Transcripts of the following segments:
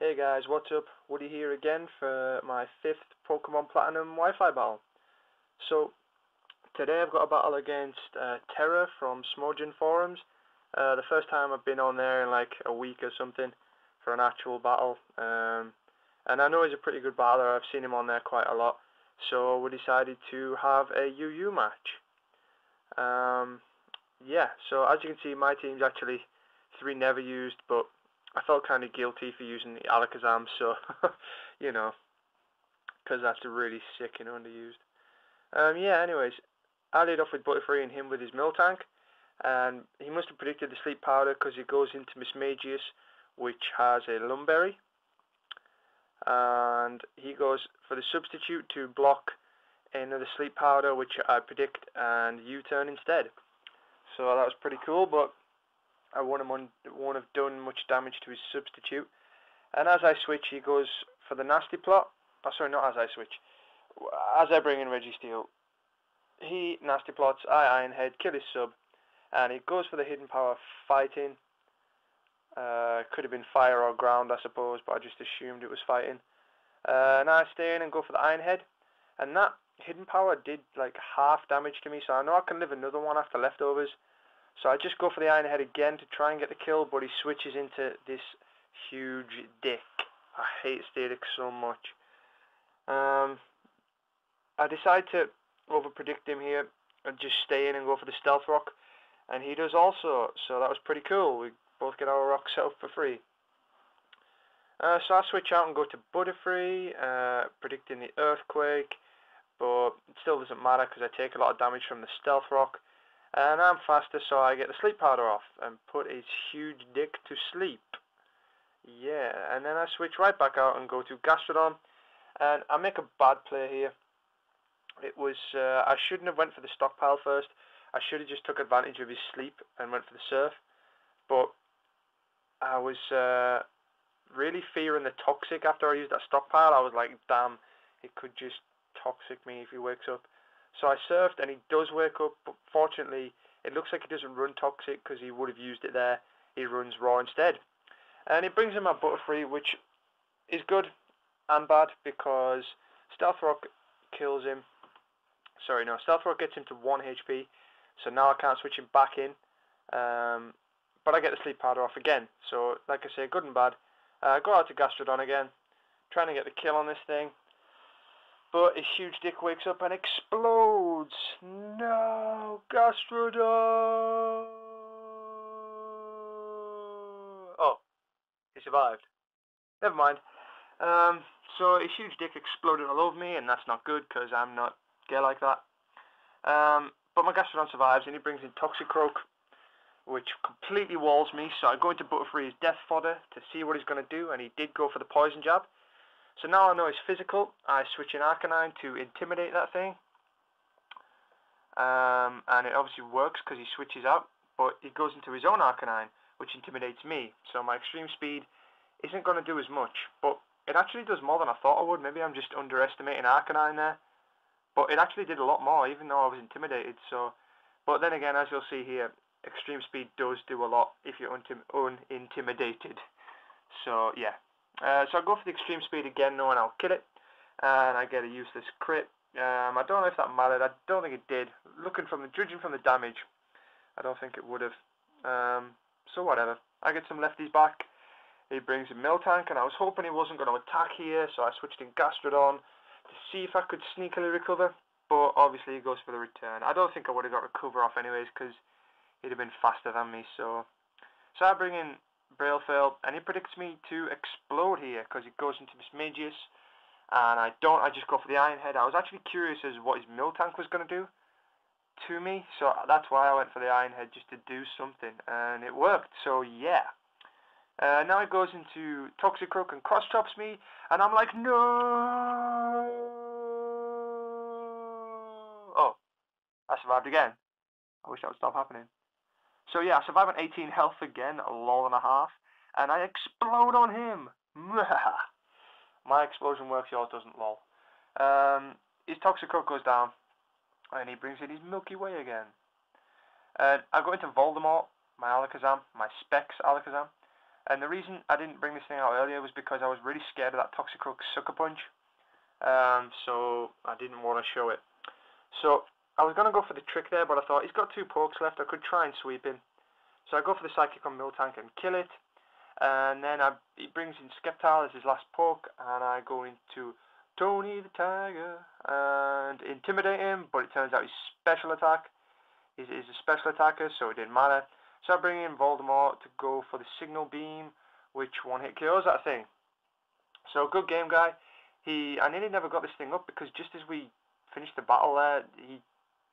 Hey guys, what's up? Woody here again for my 5th Pokemon Platinum Wi-Fi battle. So, today I've got a battle against Terra from Smogon Forums. The first time I've been on there in like a week or something for an actual battle. And I know he's a pretty good battler, I've seen him on there quite a lot. So we decided to have a UU match. Yeah, so as you can see my team's actually 3 never used, but I felt kind of guilty for using the Alakazam, so, you know, because that's really sick and underused. Yeah, anyways, I lead off with Butterfree and him with his Miltank, and he must have predicted the Sleep Powder because he goes into Mismagius, which has a Lum Berry, and he goes for the Substitute to block another Sleep Powder, which I predict, and U-Turn instead. So that was pretty cool, but I won't have done much damage to his Substitute. And as I switch, he goes for the nasty plot. Oh, sorry, not as I switch. As I bring in Registeel, he nasty plots, I iron head, kill his sub. And he goes for the hidden power fighting. Could have been fire or ground, I suppose, but I just assumed it was fighting. And I stay in and go for the iron head. And that hidden power did like half damage to me, so I know I can live another one after leftovers. So I just go for the iron head again to try and get the kill, but he switches into this huge dick. I hate Stealth so much. I decide to overpredict him here and just stay in and go for the Stealth Rock, and he does also, so that was pretty cool. We both get our rocks out for free. So I switch out and go to Butterfree, predicting the Earthquake, but it still doesn't matter because I take a lot of damage from the Stealth Rock. And I'm faster, so I get the Sleep Powder off and put his huge dick to sleep. Yeah, and then I switch right back out and go to Gastrodon. And I make a bad play here. It was, I shouldn't have went for the stockpile first. I should have just took advantage of his sleep and went for the surf. But I was really fearing the toxic after I used that stockpile. I was like, damn, it could just toxic me if he wakes up. So I surfed, and he does wake up, but fortunately, it looks like he doesn't run toxic because he would have used it there. He runs raw instead. And it brings in my Butterfree, which is good and bad because Stealth Rock kills him. Sorry, no, Stealth Rock gets him to 1 HP, so now I can't switch him back in. But I get the Sleep Powder off again. So, like I say, good and bad. I go out to Gastrodon again, trying to get the kill on this thing. But his huge dick wakes up and explodes. No, Gastrodon! Oh, he survived. Never mind. So his huge dick exploded all over me, and that's not good because I'm not gay like that. But my Gastrodon survives, and he brings in Toxicroak, which completely walls me. So I go into Butterfree's death fodder to see what he's going to do, and he did go for the poison jab. So now I know it's physical. I switch in Arcanine to intimidate that thing. And it obviously works because he switches out. But he goes into his own Arcanine, which intimidates me. So my extreme speed isn't going to do as much. But it actually does more than I thought it would. Maybe I'm just underestimating Arcanine there. But it actually did a lot more, even though I was intimidated. So, but then again, as you'll see here, extreme speed does do a lot if you're unintimidated. So, yeah. So I go for the extreme speed again, knowing I'll kill it, and I get a useless crit. I don't know if that mattered. I don't think it did. Judging from the damage, I don't think it would have. So whatever. I get some lefties back. He brings in Miltank, and I was hoping he wasn't going to attack here, so I switched in Gastrodon to see if I could sneakily recover. But obviously he goes for the return. I don't think I would have got recover off anyways because he'd have been faster than me. So I bring in Brailfail, and he predicts me to explode here because he goes into Mismagius, and I don't. I just go for the iron head. I was actually curious as to what his Miltank was going to do to me, so that's why I went for the iron head, just to do something, and it worked. So yeah. Now he goes into Toxicroak and cross chops me, and I'm like, no. Oh, I survived again. I wish that would stop happening. So yeah, I survive on 18 health again, a lol and a half, and I explode on him. My explosion works, yours doesn't, lol. His Toxicroak goes down, and he brings in his Milky Way again. And I go into Voldemort, my Alakazam, my Specs Alakazam, And the reason I didn't bring this thing out earlier was because I was really scared of that Toxicroak Sucker Punch, so I didn't want to show it. So I was going to go for the trick there, but I thought he's got two pokes left, I could try and sweep him. So I go for the Psychic on Miltank and kill it, and then he brings in Sceptile as his last poke, and I go into Tony the Tiger and intimidate him, but it turns out his special attack is a special attacker, so it didn't matter. So I bring in Voldemort to go for the Signal Beam, which one hit KOs that thing. So good game, guy. I nearly never got this thing up because just as we finished the battle there, he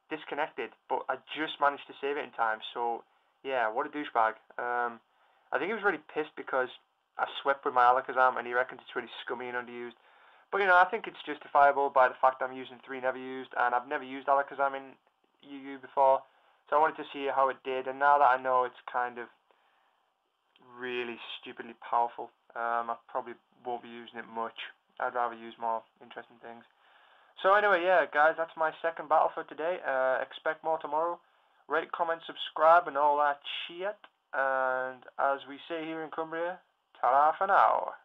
disconnected, but I just managed to save it in time. So yeah, what a douchebag. I think he was really pissed because I swept with my Alakazam and he reckons it's really scummy and underused. But you know, I think it's justifiable by the fact I'm using three never used, and I've never used Alakazam in UU before. So I wanted to see how it did, and now that I know it's kind of really stupidly powerful, I probably won't be using it much. I'd rather use more interesting things. So anyway, yeah, guys, that's my second battle for today. Expect more tomorrow. Rate, comment, subscribe, and all that shit. And as we say here in Cumbria, ta-ra for now.